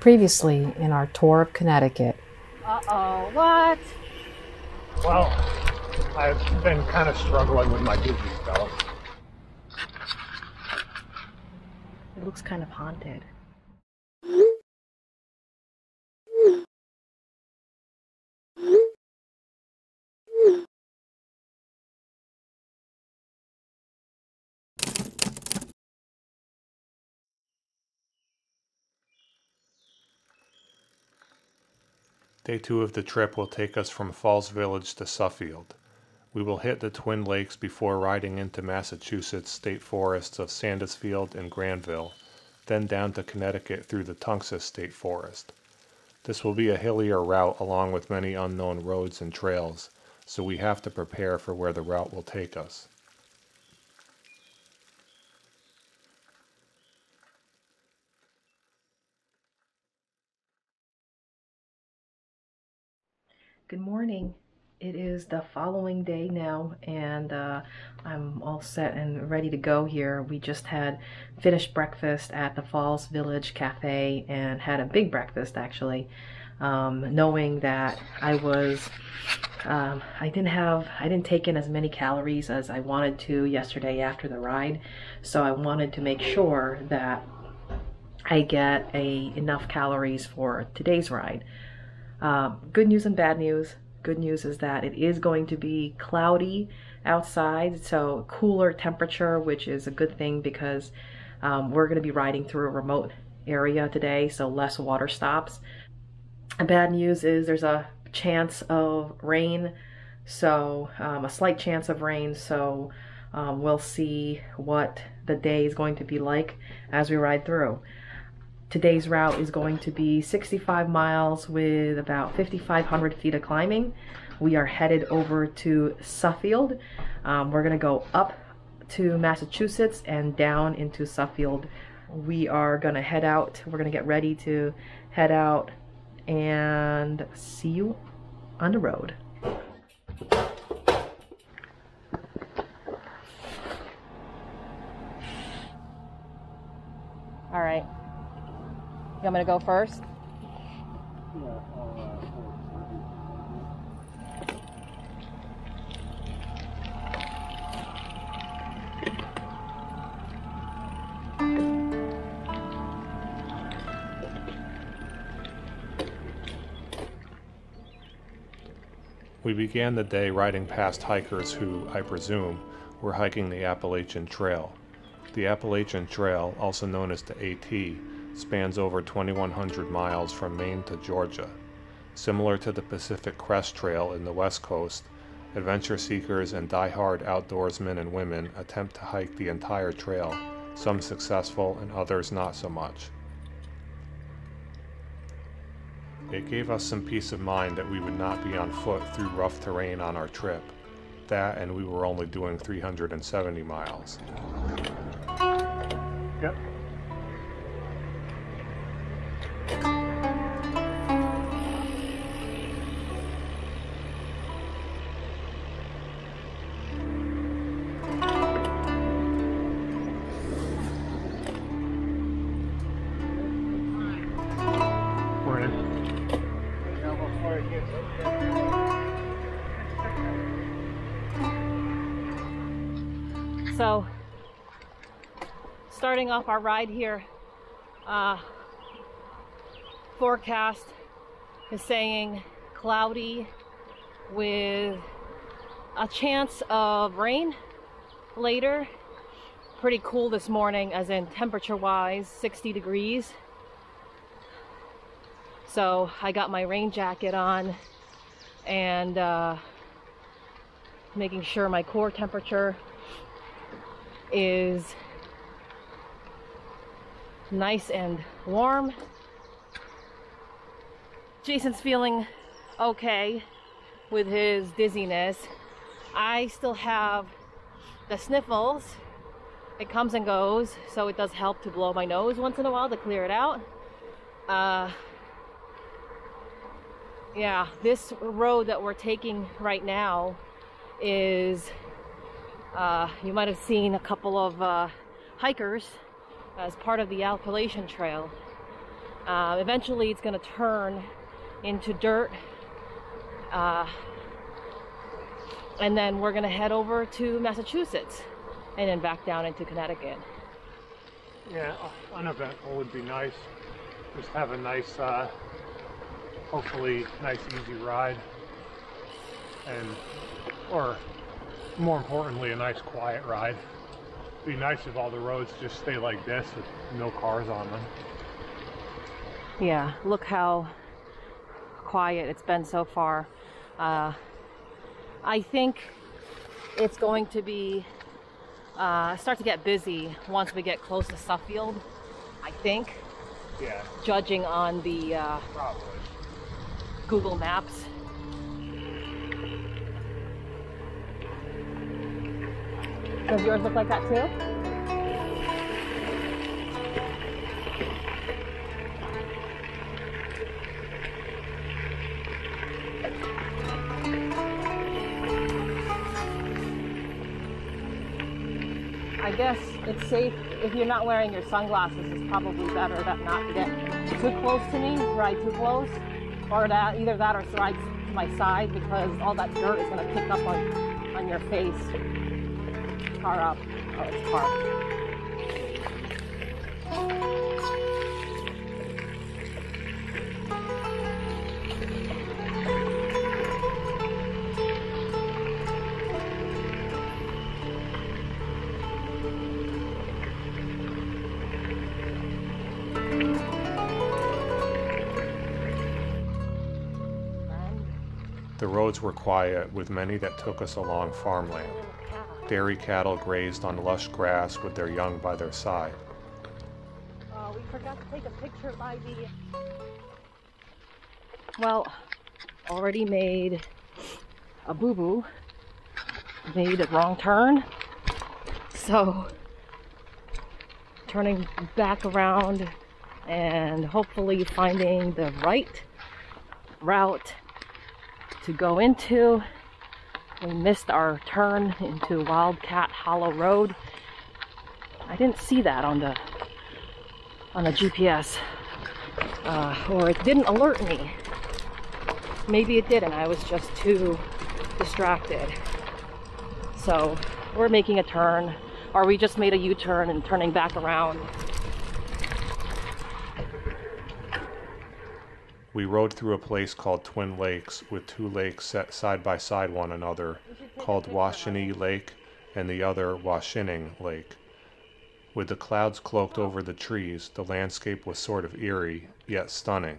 previously in our tour of Connecticut. Uh-oh, what? Well, I've been kind of struggling with my dookie, fellas. It looks kind of haunted. Day 2 of the trip will take us from Falls Village to Suffield. We will hit the Twin Lakes before riding into Massachusetts State Forests of Sandisfield and Granville, then down to Connecticut through the Tunxis State Forest. This will be a hillier route along with many unknown roads and trails, so we have to prepare for where the route will take us. Good morning. It is the following day now, and I'm all set and ready to go here. We just had finished breakfast at the Falls Village Cafe and had a big breakfast actually, knowing that I didn't take in as many calories as I wanted to yesterday after the ride, so I wanted to make sure that I get enough calories for today's ride. Good news and bad news. Good news is that it is going to be cloudy outside, so cooler temperature, which is a good thing because we're going to be riding through a remote area today, so less water stops. Bad news is there's a chance of rain, so a slight chance of rain, so we'll see what the day is going to be like as we ride through. Today's route is going to be 65 miles with about 5,500 feet of climbing. We are headed over to Suffield. We're going to go up to Massachusetts and down into Suffield. We are going to head out. We're going to get ready to head out, and see you on the road. All right. You want me to go first? We began the day riding past hikers who, I presume, were hiking the Appalachian Trail. The Appalachian Trail, also known as the AT, spans over 2,100 miles from Maine to Georgia. Similar to the Pacific Crest Trail in the West Coast, adventure seekers and die-hard outdoorsmen and women attempt to hike the entire trail, some successful and others not so much. It gave us some peace of mind that we would not be on foot through rough terrain on our trip. That, and we were only doing 370 miles. Yep. So, starting off our ride here, forecast is saying cloudy with a chance of rain later. Pretty cool this morning, as in temperature-wise, 60 degrees. So I got my rain jacket on and making sure my core temperature is nice and warm. Jason's feeling okay with his dizziness. I still have the sniffles. It comes and goes, so it does help to blow my nose once in a while to clear it out. Yeah, this road that we're taking right now is you might have seen a couple of hikers as part of the Appalachian Trail. Eventually it's going to turn into dirt, and then we're going to head over to Massachusetts and then back down into Connecticut. Yeah, an uneventful would be nice. Just have a nice, hopefully nice easy ride, and or more importantly a nice quiet ride. It'd be nice if all the roads just stay like this with no cars on them. Yeah, look how quiet it's been so far. I think it's going to be start to get busy once we get close to Suffield, I think. Yeah. Judging on the Google Maps. Does yours look like that too? I guess it's safe, if you're not wearing your sunglasses, it's probably better that not to get too close to me, ride too close, or that, either that or ride to my side, because all that dirt is going to pick up on your face. Car up. Oh, it's The roads were quiet, with many that took us along farmland. Dairy cattle grazed on lush grass with their young by their side. Oh, we forgot to take a picture by the... Well, already made a boo-boo. Made a wrong turn. So, turning back around and hopefully finding the right route to go into. We missed our turn into Wildcat Hollow Road. I didn't see that on the GPS, or it didn't alert me. Maybe it did, and I was just too distracted. So we're making a turn, or we just made a U-turn and turning back around. We rode through a place called Twin Lakes, with two lakes set side by side one another, called Washinee Lake and the other Washinee Lake. With the clouds cloaked over the trees, the landscape was sort of eerie, yet stunning.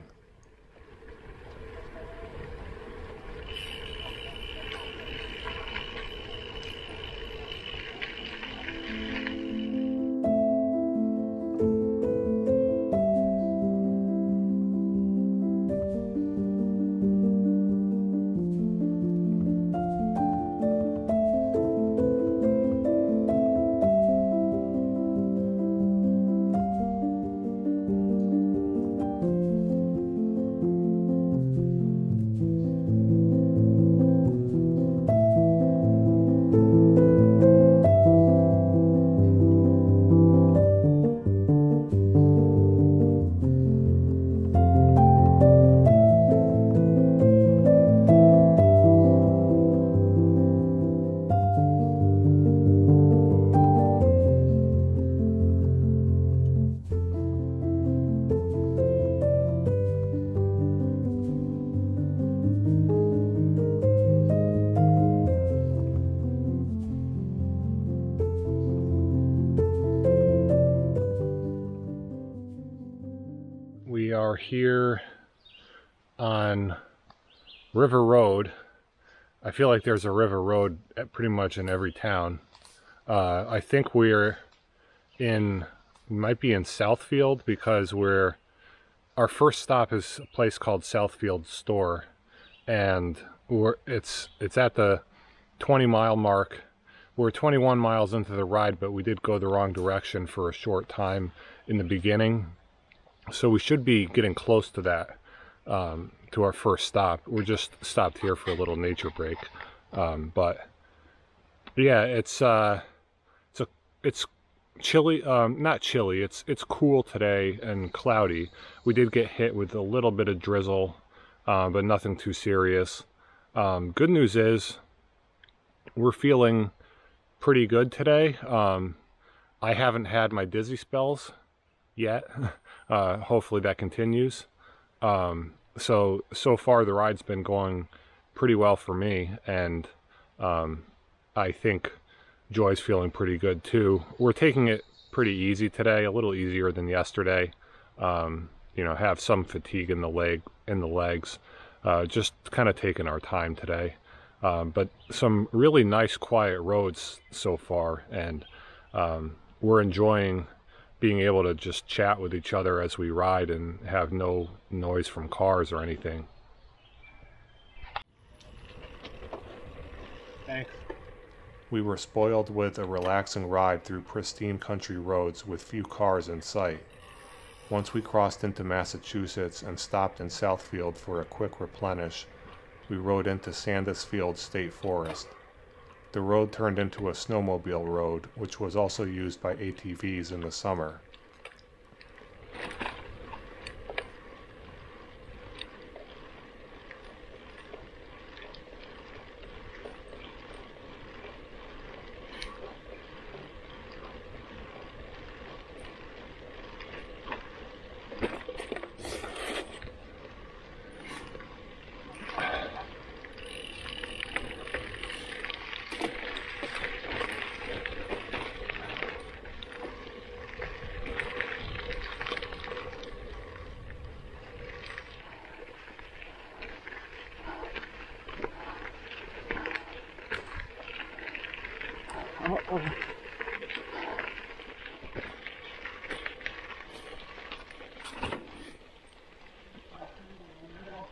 Here on River Road. I feel like there's a River Road at pretty much in every town. I think we might be in Southfield, because our first stop is a place called Southfield Store, and it's at the 20-mile mark. We're 21 miles into the ride, but we did go the wrong direction for a short time in the beginning. So we should be getting close to that, to our first stop. We're just stopped here for a little nature break, but yeah, it's chilly, not chilly, it's cool today and cloudy. We did get hit with a little bit of drizzle, but nothing too serious. Good news is we're feeling pretty good today. I haven't had my dizzy spells yet. Hopefully that continues. So far the ride's been going pretty well for me, and I think Joy's feeling pretty good too. We're taking it pretty easy today, a little easier than yesterday. You know, have some fatigue in the legs. Just kind of taking our time today. But some really nice quiet roads so far, and we're enjoying being able to just chat with each other as we ride and have no noise from cars or anything. Thanks. We were spoiled with a relaxing ride through pristine country roads with few cars in sight. Once we crossed into Massachusetts and stopped in Southfield for a quick replenish, we rode into Sandisfield State Forest. The road turned into a snowmobile road, which was also used by ATVs in the summer.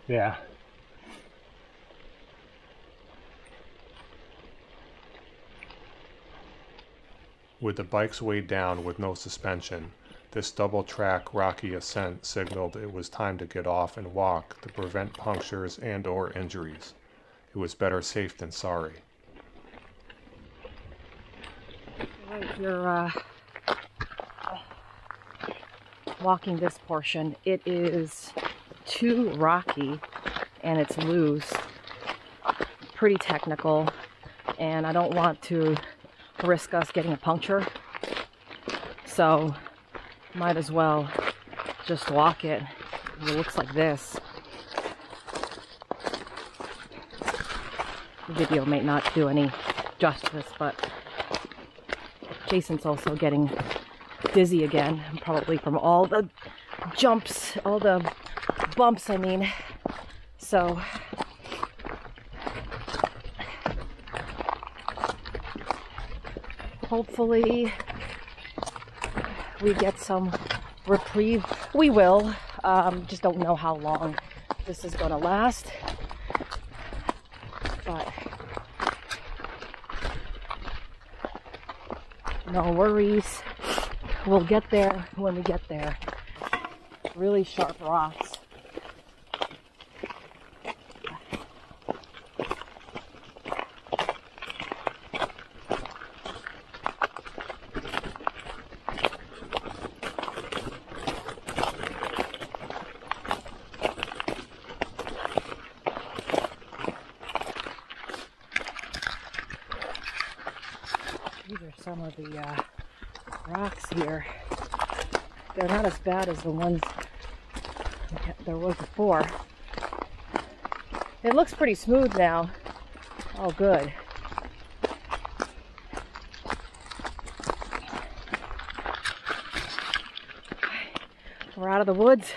Yeah. With the bike's way down with no suspension, this double-track rocky ascent signaled it was time to get off and walk to prevent punctures and/or injuries. It was better safe than sorry. You're walking this portion. It is too rocky and it's loose, pretty technical, and I don't want to risk us getting a puncture, so might as well just walk it. It looks like this. The video may not do any justice, but Jason's also getting dizzy again, probably from all the jumps, all the bumps, I mean. So hopefully we get some reprieve. We will, just don't know how long this is gonna last, but no worries. We'll get there when we get there. Really sharp rocks. Some of the rocks here, they're not as bad as the ones there was before. It looks pretty smooth now. Oh, good. We're out of the woods.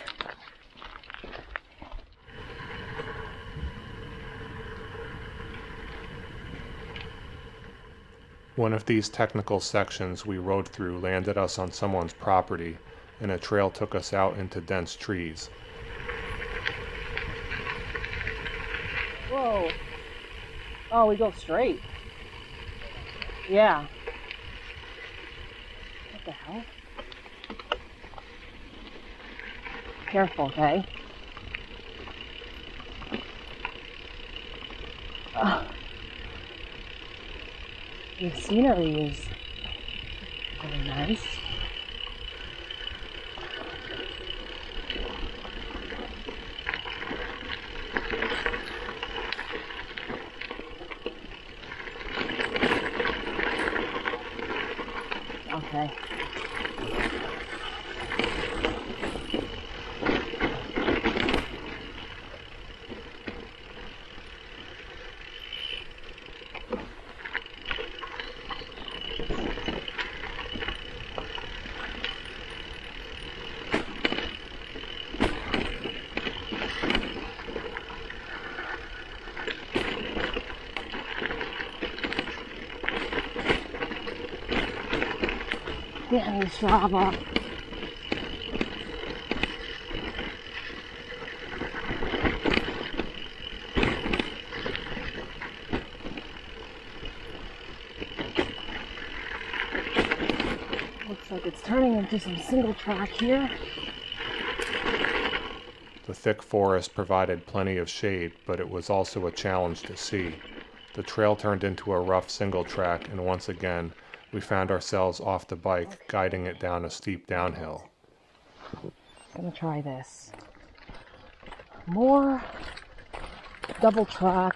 One of these technical sections we rode through landed us on someone's property, and a trail took us out into dense trees. Whoa. Oh, we go straight. Yeah. What the hell? Careful, okay? The scenery is really nice. Okay. Getting the Strava. Looks like it's turning into some single track here. The thick forest provided plenty of shade, but it was also a challenge to see. The trail turned into a rough single track, and once again, we found ourselves off the bike, guiding it down a steep downhill. I'm gonna try this. More double track.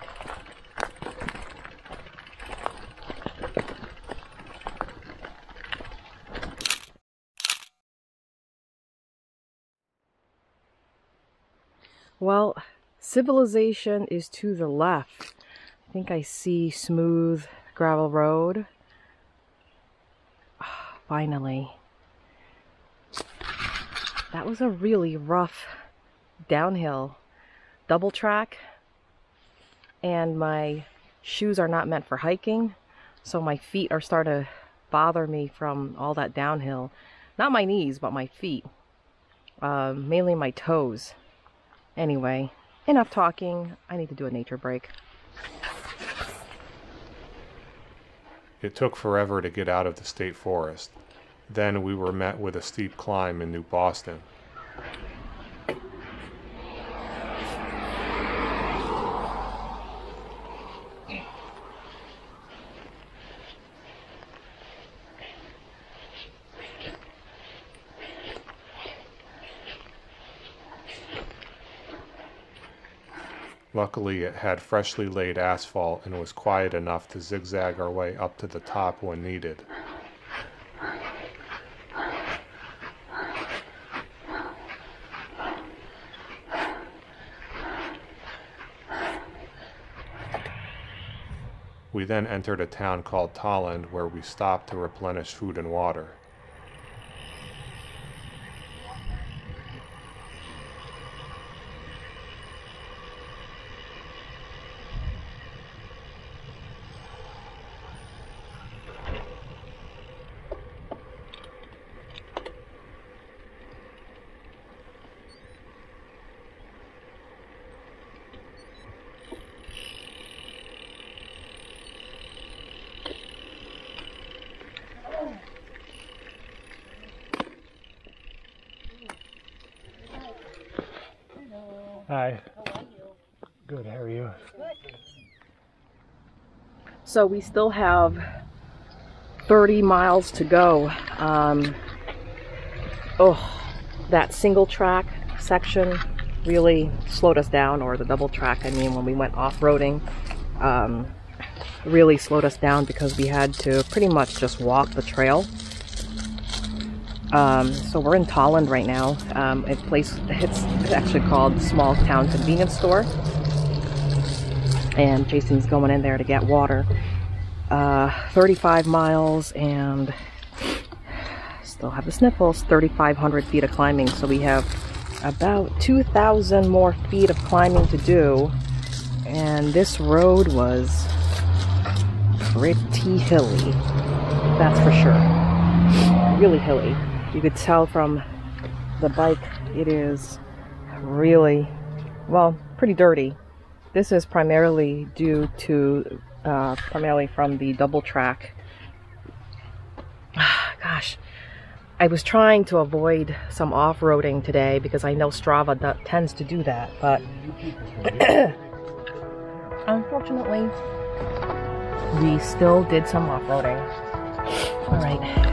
Well, civilization is to the left. I think I see smooth gravel road. Finally. That was a really rough downhill double track, and my shoes are not meant for hiking, so my feet are starting to bother me from all that downhill. Not my knees, but my feet. Mainly my toes. Anyway, enough talking. I need to do a nature break. It took forever to get out of the state forest. Then we were met with a steep climb in New Boston. Luckily, it had freshly laid asphalt and was quiet enough to zigzag our way up to the top when needed. We then entered a town called Tolland, where we stopped to replenish food and water. Hi. How are you? Good, how are you? Good. So we still have 30 miles to go. That single track section really slowed us down, or the double track, I mean, when we went off-roading, really slowed us down because we had to pretty much just walk the trail. So we're in Tolland right now, a place, it's actually called Small Town Convenience Store, and Jason's going in there to get water. 35 miles and still have the sniffles, 3,500 feet of climbing, so we have about 2,000 more feet of climbing to do, and this road was pretty hilly, that's for sure, really hilly. You could tell from the bike, it is really, well, pretty dirty. This is primarily due to, primarily from the double track. Gosh, I was trying to avoid some off-roading today because I know Strava tends to do that, but unfortunately, we still did some off-roading. All right.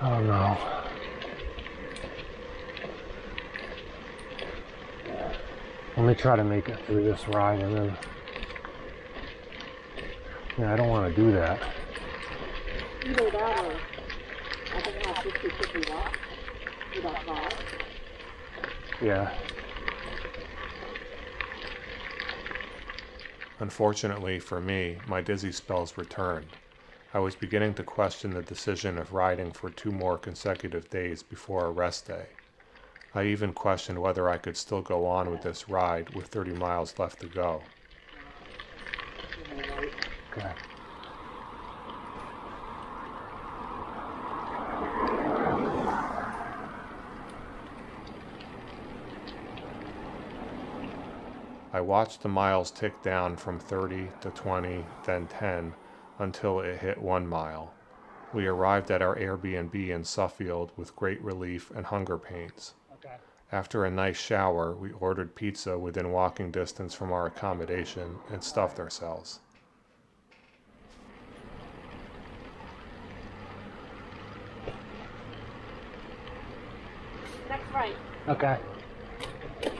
Oh no. Let me try to make it through this ride and then... Yeah, I don't want to do that. Either that or I think I'll just be picking up without that. Yeah. Unfortunately for me, my dizzy spells returned. I was beginning to question the decision of riding for 2 more consecutive days before a rest day. I even questioned whether I could still go on with this ride with 30 miles left to go. Okay. I watched the miles tick down from 30 to 20, then 10, until it hit 1 mile. We arrived at our Airbnb in Suffield with great relief and hunger pains. Okay. After a nice shower, we ordered pizza within walking distance from our accommodation and stuffed ourselves. Next right. Okay.